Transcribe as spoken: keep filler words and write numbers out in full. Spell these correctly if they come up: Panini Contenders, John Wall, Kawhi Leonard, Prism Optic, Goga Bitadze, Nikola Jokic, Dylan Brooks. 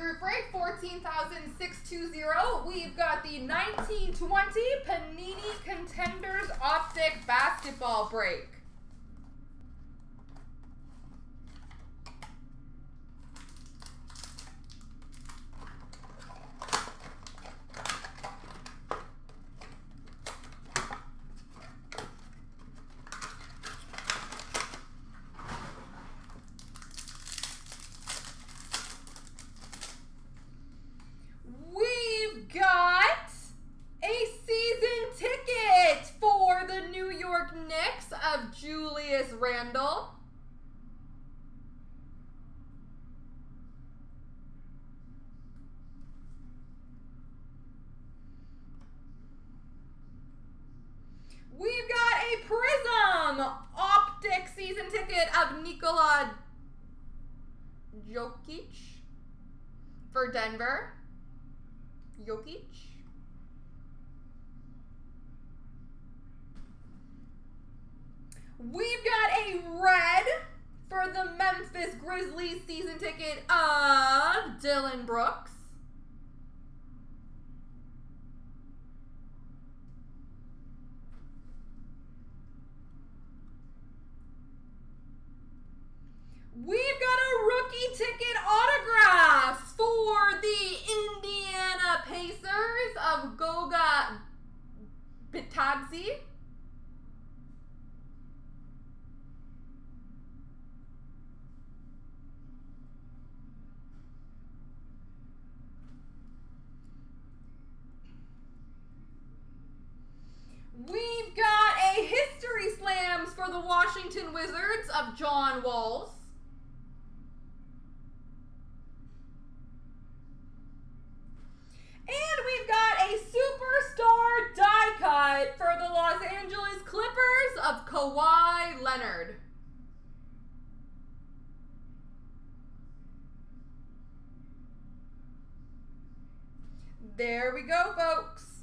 group break, fourteen thousand six hundred twenty. We've got the nineteen twenty Panini Contenders Optic Basketball break. We've got a Prism Optic season ticket of Nikola Jokic for Denver. Jokic. We've got a red for the Memphis Grizzlies season ticket of Dylan Brooks. We've got a rookie ticket autograph for the Indiana Pacers of Goga Bitadze. We've got a history slams for the Washington Wizards of John Wall. For the Los Angeles Clippers of Kawhi Leonard. There we go, folks.